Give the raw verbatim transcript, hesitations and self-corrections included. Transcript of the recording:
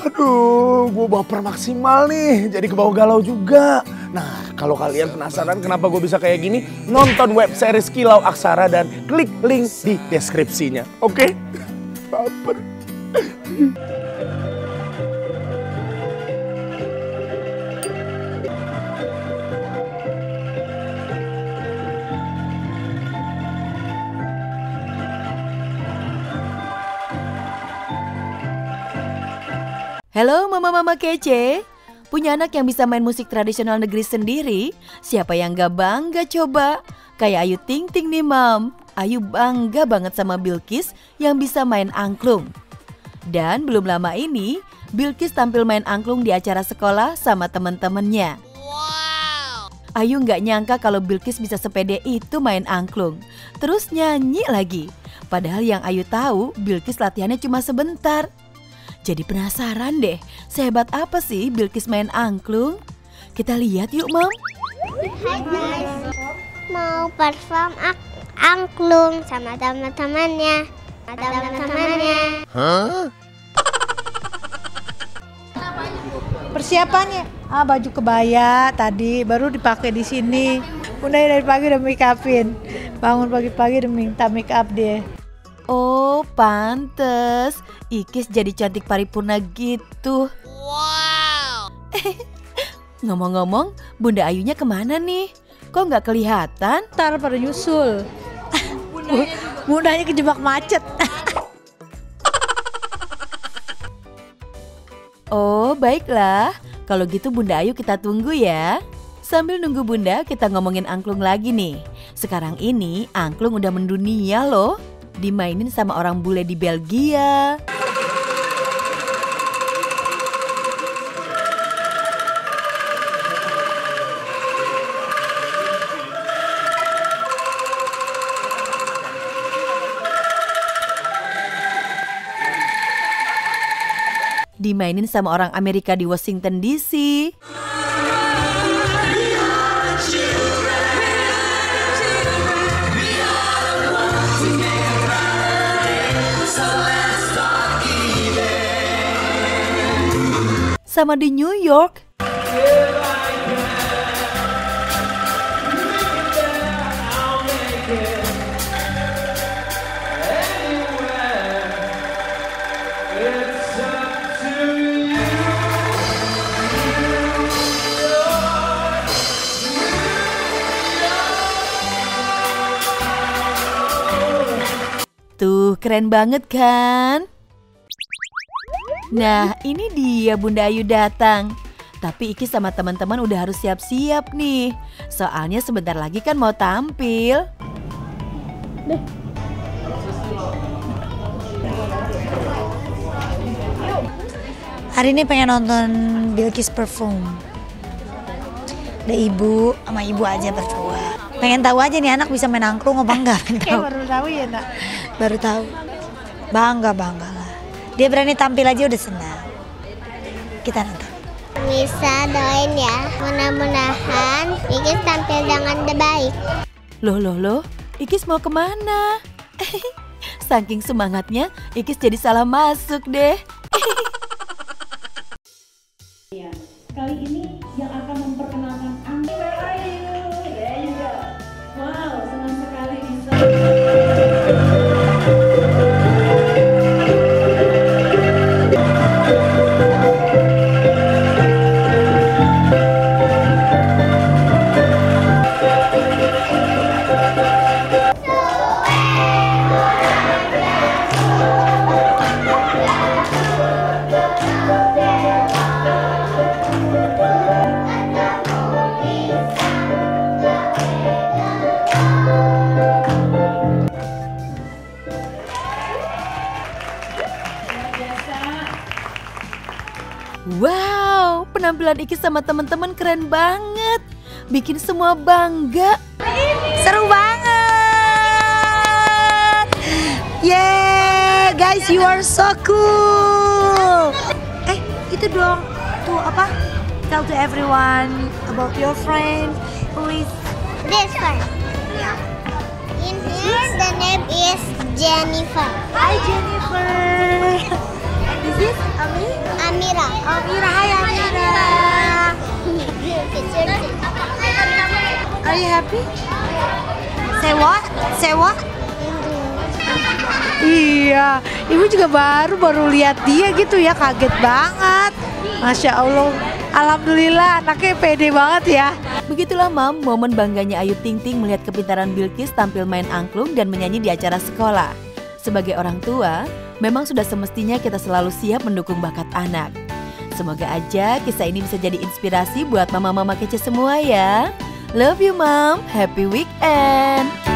Aduh, gue baper maksimal nih, jadi kebawa galau juga. Nah, kalau kalian penasaran kenapa gue bisa kayak gini, nonton web series Kilau Aksara dan klik link di deskripsinya. Oke? Okay? Baper. Halo mama-mama kece, punya anak yang bisa main musik tradisional negeri sendiri? Siapa yang gak bangga coba? Kayak Ayu Ting Ting nih mam, Ayu bangga banget sama Bilqis yang bisa main angklung. Dan belum lama ini, Bilqis tampil main angklung di acara sekolah sama temen-temennya. Wow. Ayu gak nyangka kalau Bilqis bisa sepede itu main angklung, terus nyanyi lagi. Padahal yang Ayu tahu, Bilqis latihannya cuma sebentar. Jadi penasaran deh, sehebat apa sih Bilqis main angklung? Kita lihat yuk, Mam. Hai guys, mau perform angklung sama teman-temannya. Sama teman-temannya. Hah? Persiapannya, ah, baju kebaya tadi baru dipakai di sini. Bunda dari pagi udah make upin. Bangun pagi-pagi udah minta make up dia. Oh, pantes. Ikis jadi cantik paripurna gitu. Wow. Ngomong-ngomong, Bunda Ayunya kemana nih? Kok nggak kelihatan? Ntar pada nyusul. Bundanya, Bundanya kejebak macet. Oh, baiklah. Kalau gitu Bunda Ayu kita tunggu ya. Sambil nunggu Bunda, kita ngomongin angklung lagi nih. Sekarang ini angklung udah mendunia loh. Dimainin sama orang bule di Belgia. Dimainin sama orang Amerika di Washington D C. Sama di New York. Tuh, keren banget kan? Nah, ini dia Bunda Ayu datang. Tapi Iki sama teman-teman udah harus siap-siap nih. Soalnya sebentar lagi kan mau tampil. Deh. Hari ini pengen nonton Bilqis perform. Ada ibu sama ibu aja berdua. Pengen tahu aja nih anak bisa main angklung apa enggak. Eh, baru tahu ya, Nak. Baru tahu. Bangga-bangga. Dia berani tampil aja udah senang. Kita nonton. Bisa doain ya, mudah-mudahan Ikis tampil dengan baik. Loh loh loh, Ikis mau kemana? Saking semangatnya, Ikis jadi salah masuk deh. Kali ini yang akan memperkenalkan Amira. Wow, senang sekali bisa. Wow, penampilan Iki sama teman-teman keren banget. Bikin semua bangga. Seru banget. Yeah, guys, you are so cool. Eh, itu dong. Tuh apa? Tell to everyone about your friend who is this one. Yeah. In here the name is Jennifer. Hi Jennifer. This is Ami? Amira. Amira, hi Amira. Are you happy? Say what? Say what? Iya, ibu juga baru baru lihat dia gitu ya, kaget banget. Masya Allah, alhamdulillah anaknya pede banget ya. Begitulah Mam, momen bangganya Ayu Ting Ting melihat kepintaran Bilqis tampil main angklung dan menyanyi di acara sekolah. Sebagai orang tua, memang sudah semestinya kita selalu siap mendukung bakat anak. Semoga aja kisah ini bisa jadi inspirasi buat mama-mama kece semua ya. Love you Mom, happy weekend.